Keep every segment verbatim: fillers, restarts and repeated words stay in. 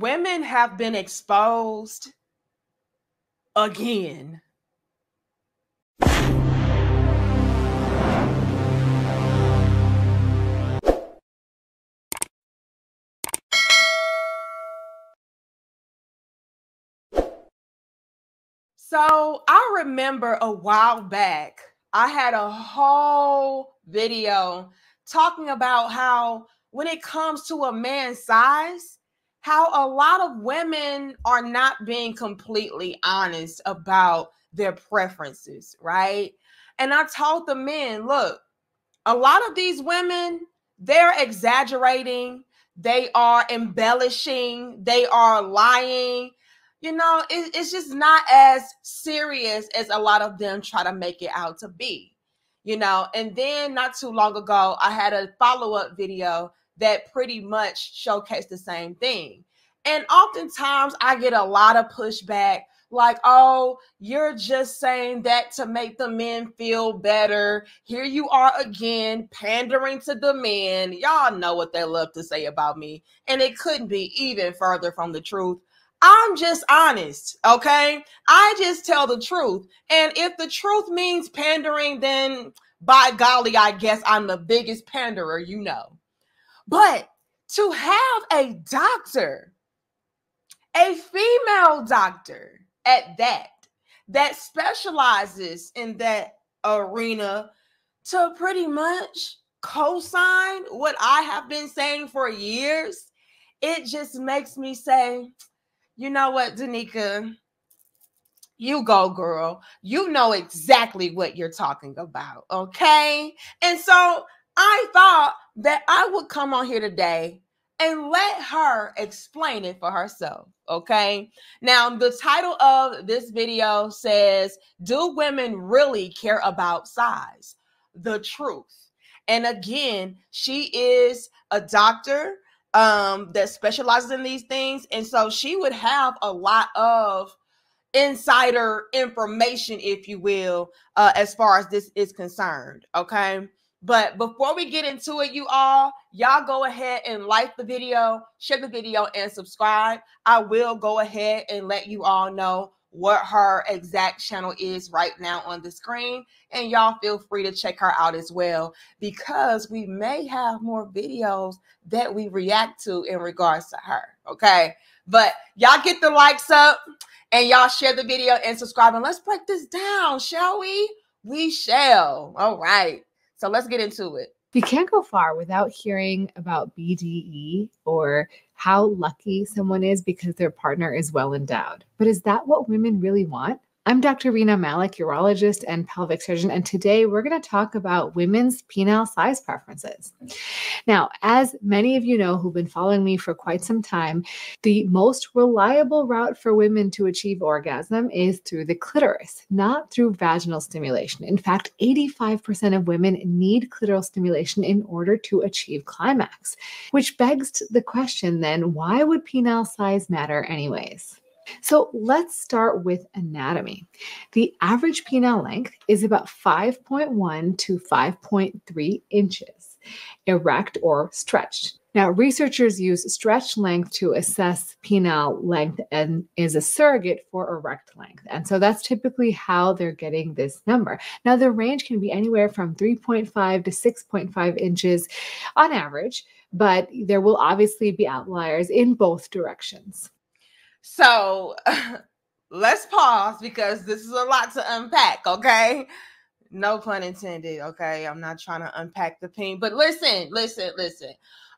women have been exposed again. So I remember a while back, I had a whole video talking about how when it comes to a man's size, how a lot of women are not being completely honest about their preferences, right? And I told the men, look, a lot of these women, they're exaggerating, they are embellishing, they are lying. You know, it, it's just not as serious as a lot of them try to make it out to be, you know. And then not too long ago, I had a follow-up video that pretty much showcased the same thing. And oftentimes I get a lot of pushback like, oh, you're just saying that to make the men feel better. Here you are again, pandering to the men. Y'all know what they love to say about me. And it couldn't be even further from the truth. I'm just honest, okay? I just tell the truth. And if the truth means pandering, then by golly, I guess I'm the biggest panderer, you know. But to have a doctor, a female doctor at that, that specializes in that arena to pretty much co-sign what I have been saying for years, it just makes me say, you know what, Danica, you go, girl. You know exactly what you're talking about, okay? And so I thought that I would come on here today and let her explain it for herself, okay? Now, the title of this video says, do women really care about size? The truth. And again, she is a doctor um that specializes in these things, and so she would have a lot of insider information, if you will, uh as far as this is concerned, okay? But before we get into it, you all y'all go ahead and like the video, share the video, and subscribe. I will go ahead and let you all know what her exact channel is right now on the screen, and y'all feel free to check her out as well, because we may have more videos that we react to in regards to her, okay? But y'all get the likes up and y'all share the video and subscribe, and let's break this down, shall we? We shall. All right, so let's get into it. You can't go far without hearing about B D E or how lucky someone is because their partner is well endowed. But is that what women really want? I'm Doctor Rena Malik, urologist and pelvic surgeon, and today we're going to talk about women's penile size preferences. Now, as many of you know who've been following me for quite some time, the most reliable route for women to achieve orgasm is through the clitoris, not through vaginal stimulation. In fact, eighty-five percent of women need clitoral stimulation in order to achieve climax, which begs the question then, why would penile size matter anyways? So let's start with anatomy. The average penile length is about five point one to five point three inches, erect or stretched. Now, researchers use stretch length to assess penile length and is a surrogate for erect length. And so that's typically how they're getting this number. Now, the range can be anywhere from three point five to six point five inches on average, but there will obviously be outliers in both directions. So let's pause, because this is a lot to unpack, okay? No pun intended, okay? I'm not trying to unpack the pain, but listen, listen, listen.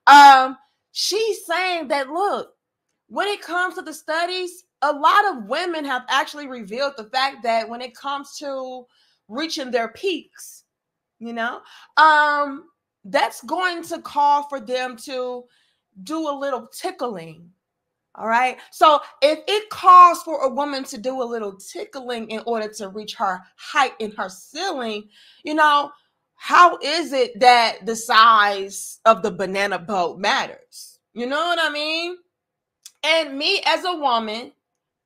Um, she's saying that, look, when it comes to the studies, a lot of women have actually revealed the fact that when it comes to reaching their peaks, you know, um, that's going to call for them to do a little tickling. All right. So if it calls for a woman to do a little tickling in order to reach her height and her ceiling, you know, how is it that the size of the banana boat matters? You know what I mean? And me as a woman,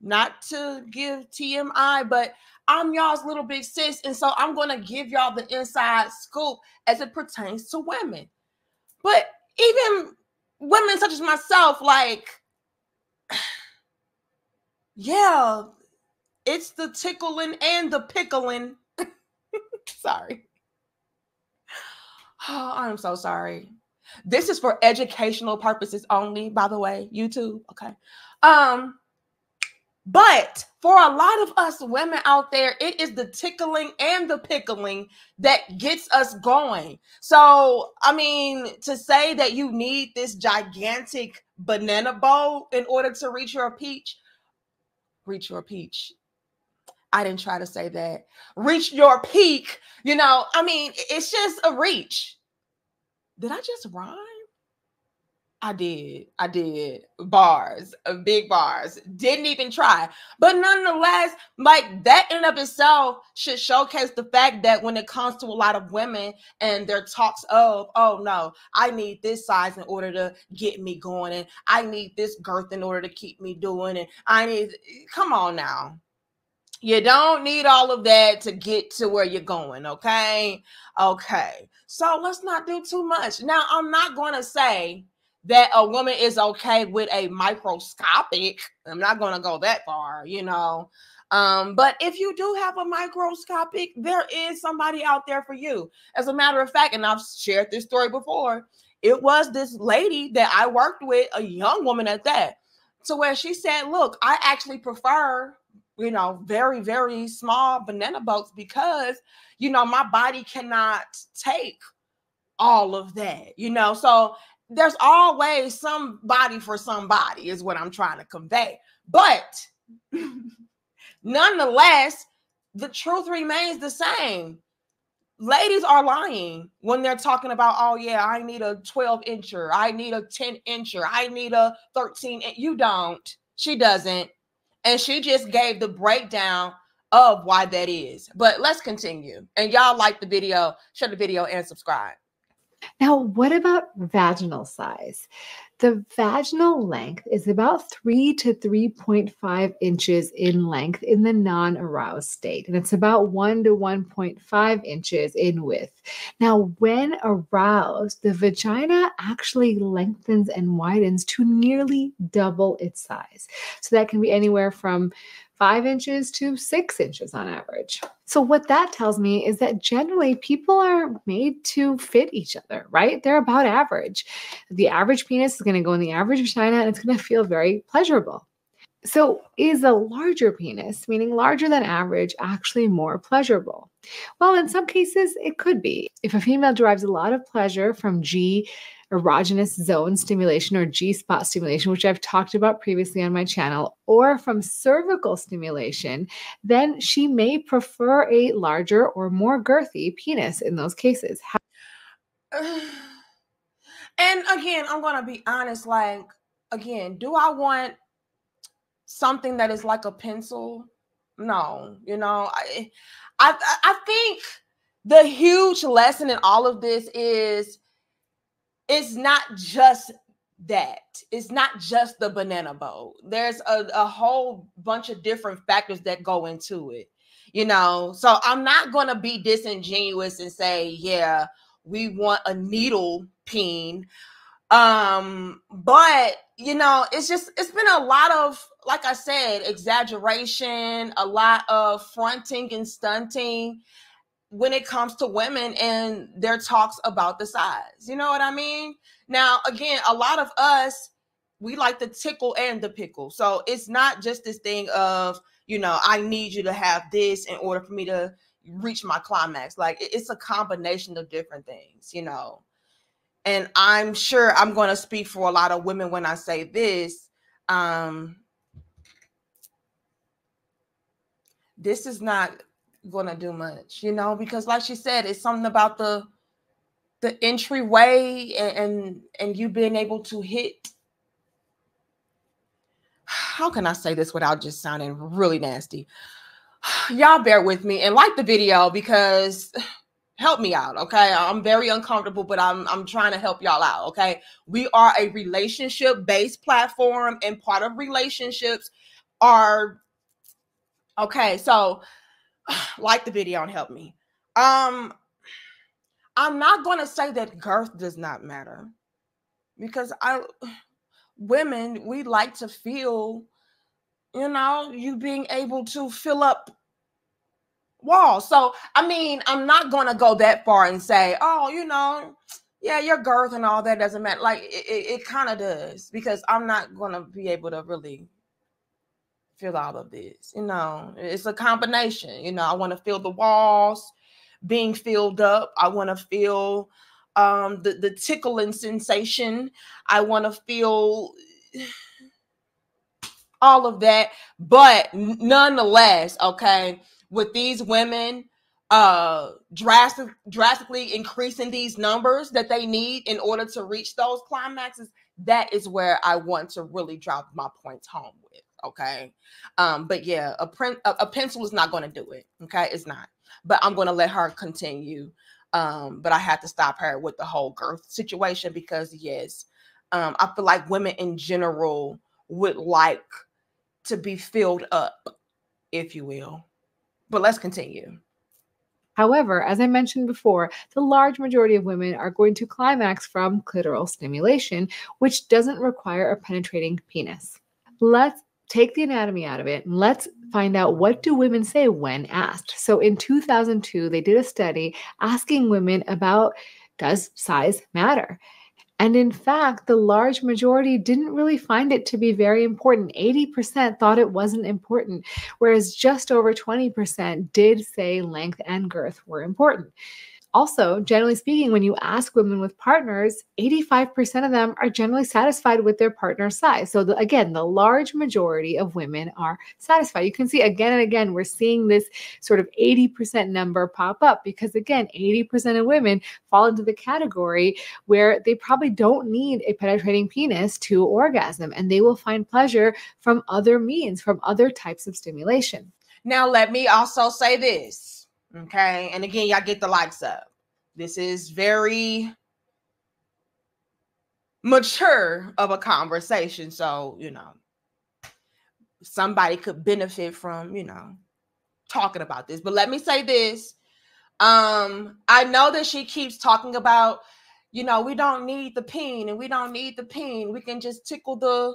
not to give T M I, but I'm y'all's little big sis. And so I'm going to give y'all the inside scoop as it pertains to women. But even women such as myself, like, Yeah, it's the tickling and the pickling. Sorry. Oh, I'm so sorry. This is for educational purposes only, by the way, YouTube. Okay. Um, but for a lot of us women out there, it is the tickling and the pickling that gets us going. So, I mean, to say that you need this gigantic banana bowl in order to reach your peach, reach your peach. I didn't try to say that. Reach your peak. You know, I mean, it's just a reach. Did I just rhyme? I did. I did. Bars. Big bars. Didn't even try. But nonetheless, like, that in and of itself should showcase the fact that when it comes to a lot of women and their talks of, oh, no, I need this size in order to get me going. And I need this girth in order to keep me doing. And I need, come on now. You don't need all of that to get to where you're going, okay? Okay, so let's not do too much. Now, I'm not going to say that a woman is okay with a microscopic. I'm not going to go that far, you know. Um, but if you do have a microscopic, there is somebody out there for you. As a matter of fact, and I've shared this story before, it was this lady that I worked with, a young woman at that, to where she said, look, I actually prefer... you know, very, very small banana boats because, you know, my body cannot take all of that, you know? So there's always somebody for somebody is what I'm trying to convey. But nonetheless, the truth remains the same. Ladies are lying when they're talking about, oh yeah, I need a twelve incher. I need a ten incher. I need a thirteen. You don't, she doesn't. And she just gave the breakdown of why that is. But let's continue. And y'all like the video, share the video and subscribe. Now, what about vaginal size? The vaginal length is about three to three point five inches in length in the non-aroused state, and it's about one to one point five inches in width. Now, when aroused, the vagina actually lengthens and widens to nearly double its size. So that can be anywhere from five inches to six inches on average. So what that tells me is that generally people are made to fit each other, right? They're about average. The average penis is going to go in the average vagina and it's going to feel very pleasurable. So is a larger penis, meaning larger than average, actually more pleasurable? Well, in some cases, it could be. If a female derives a lot of pleasure from G erogenous zone stimulation or G-spot stimulation, which I've talked about previously on my channel, or from cervical stimulation, then she may prefer a larger or more girthy penis in those cases. And again, I'm going to be honest, like, again, do I want something that is like a pencil? No, you know, I, I, I think the huge lesson in all of this is it's not just that. It's not just the banana boat. There's a, a whole bunch of different factors that go into it, you know? So I'm not going to be disingenuous and say, yeah, we want a needle peen. Um, but, you know, it's just, it's been a lot of, like I said, exaggeration, a lot of fronting and stunting when it comes to women and their talks about the size. You know what I mean? Now, again, a lot of us, we like the tickle and the pickle. So it's not just this thing of, you know, I need you to have this in order for me to reach my climax. Like, it's a combination of different things, you know? And I'm sure I'm going to speak for a lot of women when I say this. Um, this is not going to do much, you know, because like she said, it's something about the the entryway and, and, and you being able to hit. How can I say this without just sounding really nasty? Y'all bear with me and like the video because... help me out, okay? I'm very uncomfortable, but I'm I'm trying to help y'all out, okay? We are a relationship-based platform, and part of relationships are... okay, so like the video and help me. Um, I'm not going to say that girth does not matter because I, women, we like to feel you know, you being able to fill up walls. So, I mean, I'm not going to go that far and say, oh, you know, yeah, your girth and all that doesn't matter. Like, it, it, it kind of does, because I'm not going to be able to really fill all of this. You know, it's a combination. You know, I want to feel the walls being filled up. I want to feel um, the, the tickling sensation. I want to feel all of that. But nonetheless, okay, with these women uh drastic, drastically increasing these numbers that they need in order to reach those climaxes, that is where I want to really drop my points home with, okay? Um, but yeah, a, print, a, a pencil is not going to do it, okay? It's not. But I'm going to let her continue. Um, but I had to stop her with the whole girth situation because, yes, um, I feel like women in general would like to be filled up, if you will. But let's continue. However, as I mentioned before, the large majority of women are going to climax from clitoral stimulation, which doesn't require a penetrating penis. Let's take the anatomy out of it and let's find out, what do women say when asked? So in two thousand two, they did a study asking women about, does size matter? And in fact, the large majority didn't really find it to be very important. eighty percent thought it wasn't important, whereas just over twenty percent did say length and girth were important. Also, generally speaking, when you ask women with partners, eighty-five percent of them are generally satisfied with their partner's size. So the, again, the large majority of women are satisfied. You can see again and again, we're seeing this sort of eighty percent number pop up because, again, eighty percent of women fall into the category where they probably don't need a penetrating penis to orgasm, and they will find pleasure from other means, from other types of stimulation. Now, let me also say this. Okay, and again, y'all get the likes up. This is very mature of a conversation. So, you know, somebody could benefit from, you know, talking about this. But let me say this. Um, I know that she keeps talking about, you know, we don't need the peen and we don't need the peen. We can just tickle the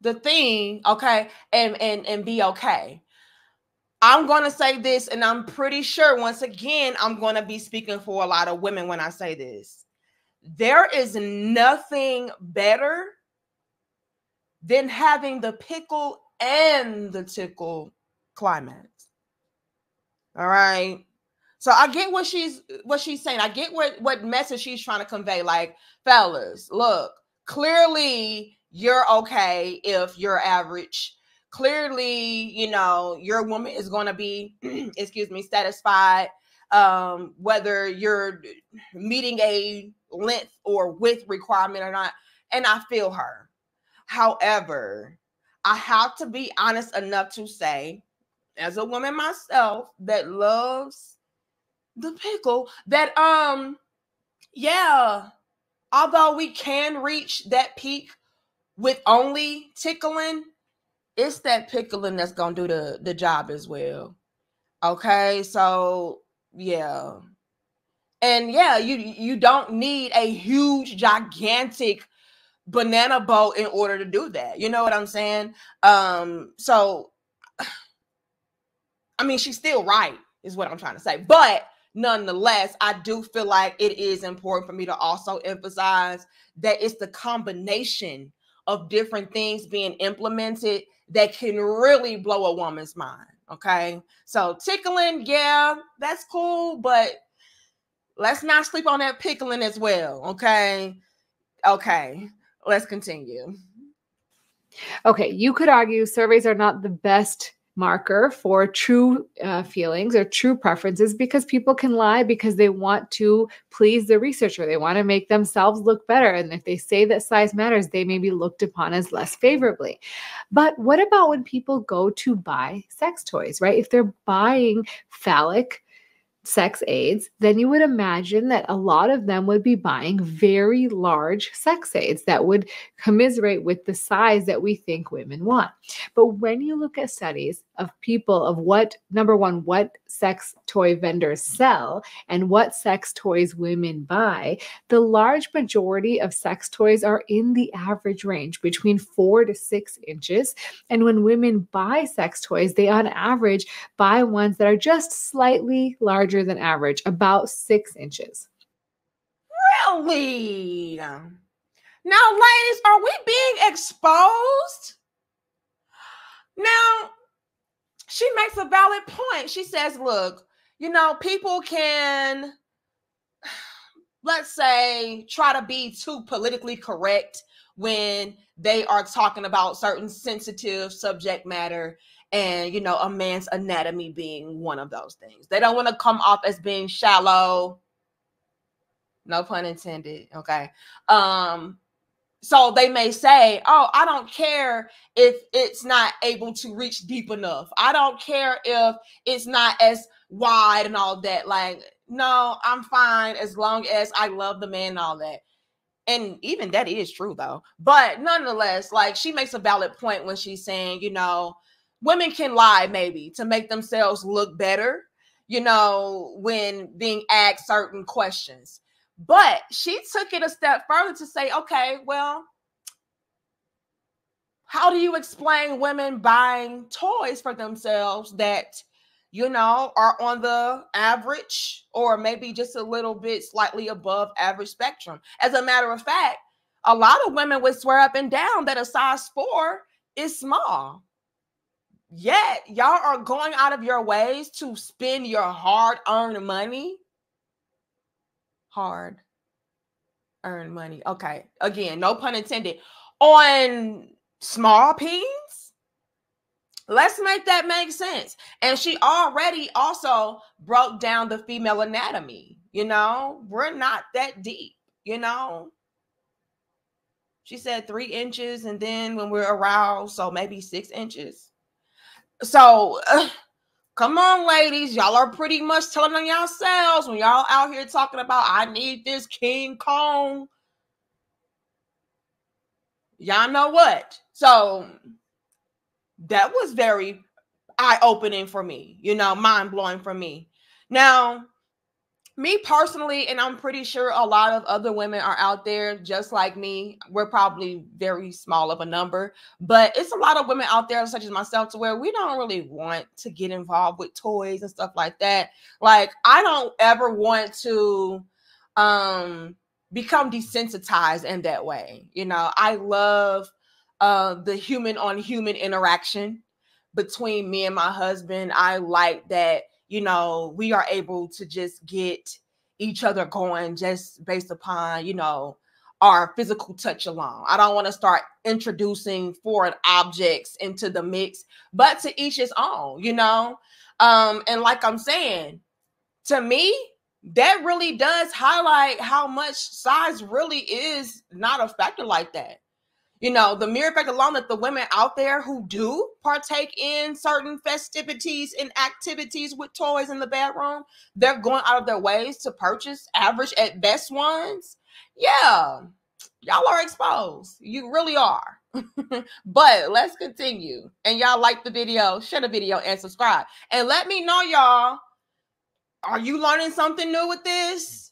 the thing, okay, and and and be okay. I'm going to say this, and I'm pretty sure, once again, I'm going to be speaking for a lot of women when I say this. There is nothing better than having the pickle and the tickle climax. All right. So I get what she's what she's saying. I get what, what message she's trying to convey. Like, fellas, look, clearly you're okay if you're average. Clearly, you know, your woman is going to be, excuse me, satisfied, um, whether you're meeting a length or width requirement or not. And I feel her. However, I have to be honest enough to say, as a woman myself that loves the pickle, that, um, yeah, although we can reach that peak with only tickling, it's that pickling that's going to do the, the job as well. Okay. So yeah. And yeah, you, you don't need a huge, gigantic banana boat in order to do that. You know what I'm saying? Um, so, I mean, she's still right is what I'm trying to say, but nonetheless, I do feel like it is important for me to also emphasize that it's the combination of different things being implemented that can really blow a woman's mind, okay? So tickling, yeah, that's cool, but let's not sleep on that pickling as well, okay? Okay, let's continue. Okay, you could argue surveys are not the best marker for true uh, feelings or true preferences because people can lie because they want to please the researcher. They want to make themselves look better. And if they say that size matters, they may be looked upon as less favorably. But what about when people go to buy sex toys, right? If they're buying phallic sex aids, then you would imagine that a lot of them would be buying very large sex aids that would commiserate with the size that we think women want. But when you look at studies of people of what, number one, what sex toy vendors sell and what sex toys women buy, the large majority of sex toys are in the average range between four to six inches. And when women buy sex toys, they on average buy ones that are just slightly larger than average, about six inches. Really? Now, ladies, are we being exposed? Now, she makes a valid point. She says, look, you know, people can, let's say, try to be too politically correct when they are talking about certain sensitive subject matter. And, you know, a man's anatomy being one of those things. They don't want to come off as being shallow. No pun intended. Okay. Um, so they may say, oh, I don't care if it's not able to reach deep enough. I don't care if it's not as wide and all that. Like, no, I'm fine as long as I love the man and all that. And even that is true, though. But nonetheless, like, she makes a valid point when she's saying, you know, women can lie maybe to make themselves look better, you know, when being asked certain questions. But she took it a step further to say, okay, well, how do you explain women buying toys for themselves that, you know, are on the average or maybe just a little bit slightly above average spectrum? As a matter of fact, a lot of women would swear up and down that a size four is small. Yet y'all are going out of your ways to spend your hard-earned money. Hard-earned money. Okay. Again, no pun intended. On small peens? Let's make that make sense. And she already also broke down the female anatomy. You know, we're not that deep, you know. She said three inches and then when we're aroused, so maybe six inches. So, uh, come on, ladies. Y'all are pretty much telling on yourselves when y'all out here talking about, I need this King Kong. Y'all know what? So, that was very eye-opening for me, you know, mind-blowing for me. Now, me personally, and I'm pretty sure a lot of other women are out there just like me. We're probably very small of a number, but it's a lot of women out there such as myself to where we don't really want to get involved with toys and stuff like that. Like, I don't ever want to um, become desensitized in that way. You know, I love uh, the human on human interaction between me and my husband. I like that. You know, we are able to just get each other going just based upon, you know, our physical touch alone. I don't want to start introducing foreign objects into the mix, but to each his own, you know. Um, and like I'm saying, to me, that really does highlight how much size really is not a factor like that. You know, the mere fact alone that the women out there who do partake in certain festivities and activities with toys in the bedroom, they're going out of their ways to purchase average at best ones. Yeah, y'all are exposed. You really are. But let's continue. And y'all like the video, share the video, and subscribe. And let me know, y'all, are you learning something new with this?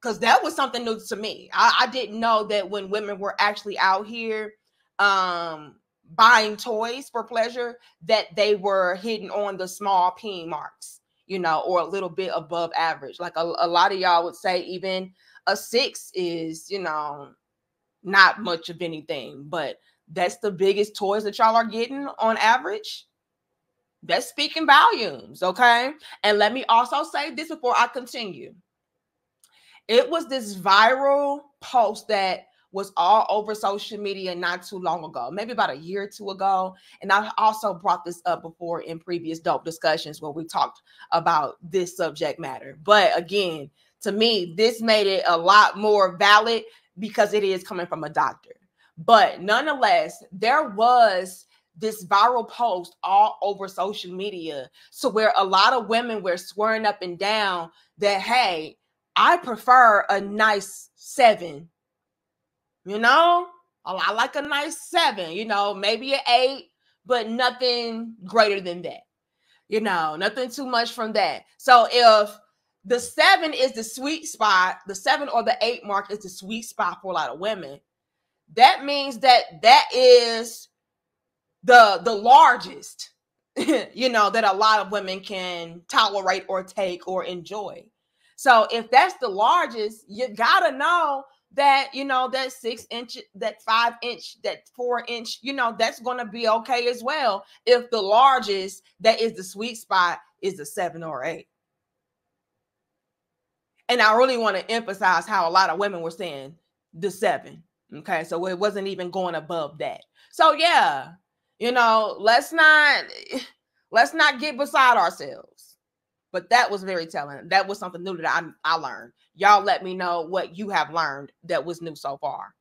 Because that was something new to me. I, I didn't know that when women were actually out here um, buying toys for pleasure, that they were hitting on the small peen marks, you know, or a little bit above average. Like a, a lot of y'all would say even a six is, you know, not much of anything. But that's the biggest toys that y'all are getting on average. That's speaking volumes, okay? And let me also say this before I continue. It was this viral post that was all over social media not too long ago, maybe about a year or two ago. And I also brought this up before in previous dope discussions where we talked about this subject matter. But again, to me, this made it a lot more valid because it is coming from a doctor. But nonetheless, there was this viral post all over social media, so where a lot of women were swearing up and down that, hey, I prefer a nice seven, you know, I like a nice seven, you know, maybe an eight, but nothing greater than that, you know, nothing too much from that. So if the seven is the sweet spot, the seven or the eight mark is the sweet spot for a lot of women, that means that that is the the largest, you know, that a lot of women can tolerate or take or enjoy. So if that's the largest, you gotta know that, you know, that six inch, that five inch, that four inch, you know, that's going to be okay as well. If the largest, that is the sweet spot, is a seven or eight. And I really want to emphasize how a lot of women were saying the seven. Okay. So it wasn't even going above that. So yeah, you know, let's not, let's not get beside ourselves. But that was very telling. That was something new that I, I learned. Y'all let me know what you have learned that was new so far.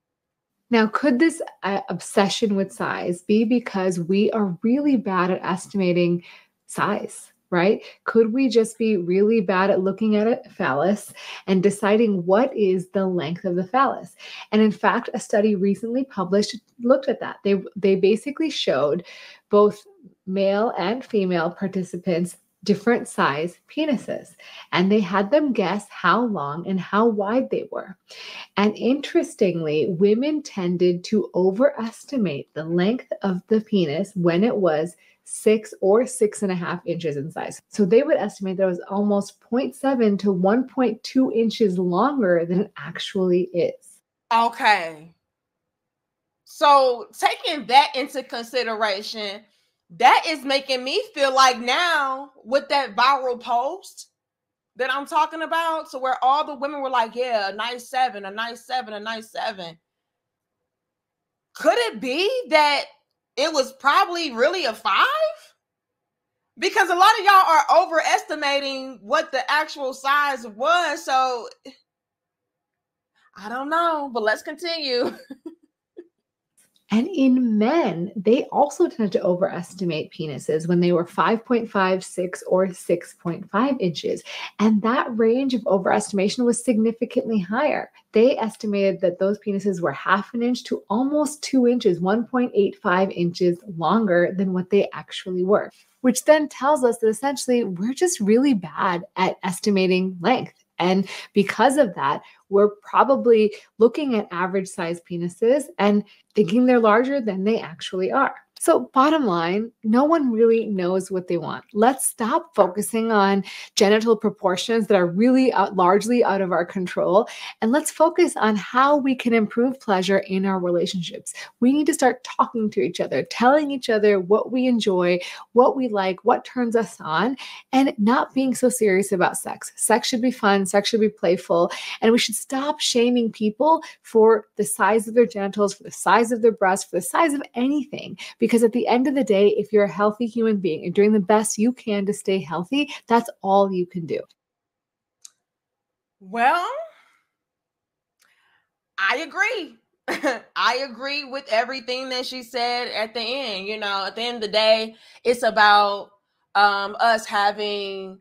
Now, could this uh, obsession with size be because we are really bad at estimating size, right? Could we just be really bad at looking at a phallus and deciding what is the length of the phallus? And in fact, a study recently published looked at that. They, they basically showed both male and female participants different size penises, and they had them guess how long and how wide they were. And interestingly, women tended to overestimate the length of the penis when it was six or six and a half inches in size. So they would estimate that it was almost zero point seven to one point two inches longer than it actually is. Okay. So taking that into consideration, that is making me feel like now with that viral post that I'm talking about, so where all the women were like, yeah, a nice seven, a nice seven, a nice seven. Could it be that it was probably really a five? Because a lot of y'all are overestimating what the actual size was. So I don't know, but let's continue. And in men, they also tended to overestimate penises when they were five point five, six, or six point five inches. And that range of overestimation was significantly higher. They estimated that those penises were half an inch to almost two inches, one point eight five inches longer than what they actually were, which then tells us that essentially we're just really bad at estimating length. And because of that, we're probably looking at average size penises and thinking they're larger than they actually are. So bottom line, no one really knows what they want. Let's stop focusing on genital proportions that are really out, largely out of our control. And let's focus on how we can improve pleasure in our relationships. We need to start talking to each other, telling each other what we enjoy, what we like, what turns us on, and not being so serious about sex. Sex should be fun. Sex should be playful. And we should stop shaming people for the size of their genitals, for the size of their breasts, for the size of anything. Because Because at the end of the day, if you're a healthy human being and doing the best you can to stay healthy, that's all you can do. Well, I agree. I agree with everything that she said at the end. You know, at the end of the day, it's about um, us having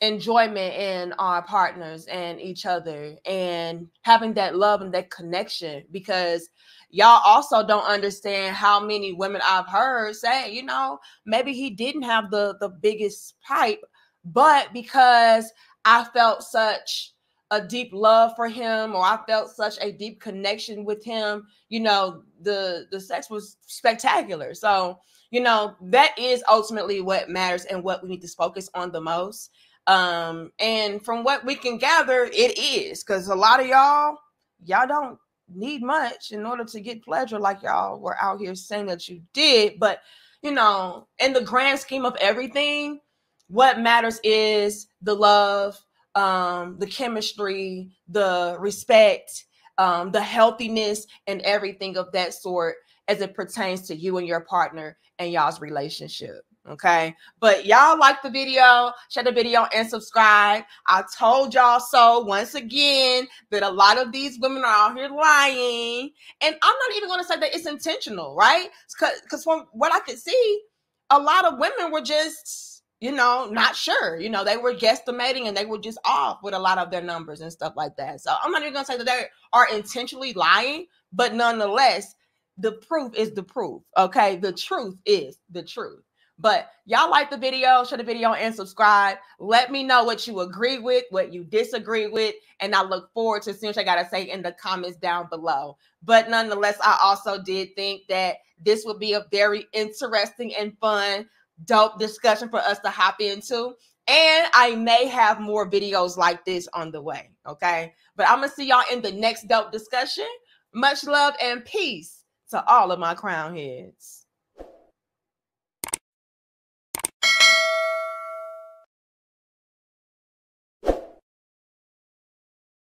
enjoyment in our partners and each other and having that love and that connection, because y'all also don't understand how many women I've heard say, you know, maybe he didn't have the, the biggest pipe, but because I felt such a deep love for him, or I felt such a deep connection with him, you know, the, the sex was spectacular. So, you know, that is ultimately what matters and what we need to focus on the most. Um, and from what we can gather, it is, because a lot of y'all, y'all don't need much in order to get pleasure like y'all were out here saying that you did. But you know, in the grand scheme of everything, what matters is the love, um the chemistry, the respect, um the healthiness, and everything of that sort as it pertains to you and your partner and y'all's relationship. Okay, but y'all like the video, share the video, and subscribe. I told y'all so once again that a lot of these women are out here lying, and I'm not even going to say that it's intentional, right? Because from what I could see, a lot of women were just, you know, not sure. You know, they were guesstimating and they were just off with a lot of their numbers and stuff like that. So I'm not even going to say that they are intentionally lying, but nonetheless, the proof is the proof. Okay, the truth is the truth. But y'all like the video, share the video, and subscribe. Let me know what you agree with, what you disagree with, and I look forward to seeing what I got to say in the comments down below. But nonetheless, I also did think that this would be a very interesting and fun, dope discussion for us to hop into. And I may have more videos like this on the way, okay? But I'm going to see y'all in the next dope discussion. Much love and peace to all of my crown heads.